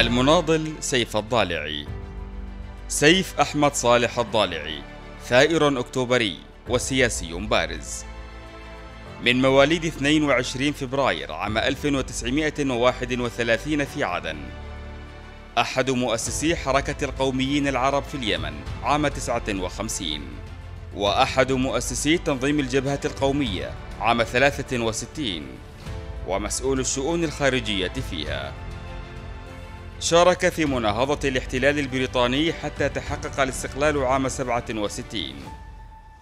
المناضل سيف الضالعي. سيف أحمد صالح الضالعي ثائر أكتوبري وسياسي بارز من مواليد 22 فبراير عام 1931 في عدن، أحد مؤسسي حركة القوميين العرب في اليمن عام 59، وأحد مؤسسي تنظيم الجبهة القومية عام 63، ومسؤول الشؤون الخارجية فيها. شارك في مناهضة الاحتلال البريطاني حتى تحقق الاستقلال عام 67.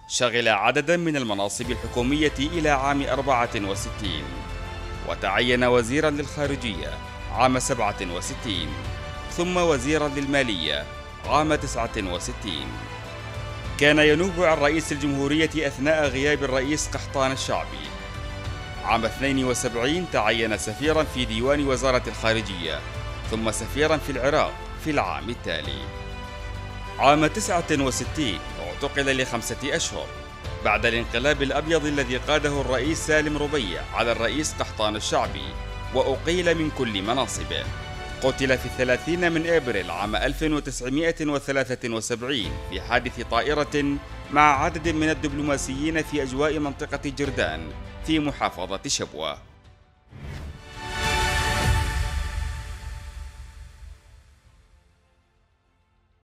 شغل عددا من المناصب الحكومية إلى عام 64، وتعين وزيرا للخارجية عام 67، ثم وزيرا للمالية عام 69. كان ينوب عن رئيس الجمهورية أثناء غياب الرئيس قحطان الشعبي. عام 72 تعين سفيرا في ديوان وزارة الخارجية، ثم سفيرا في العراق في العام التالي. عام 69 اعتقل ل5 أشهر بعد الانقلاب الأبيض الذي قاده الرئيس سالم ربيع على الرئيس قحطان الشعبي، وأقيل من كل مناصبه. قتل في 30 من أبريل عام 1973 في حادث طائرة مع عدد من الدبلوماسيين في أجواء منطقة جردان في محافظة شبوة.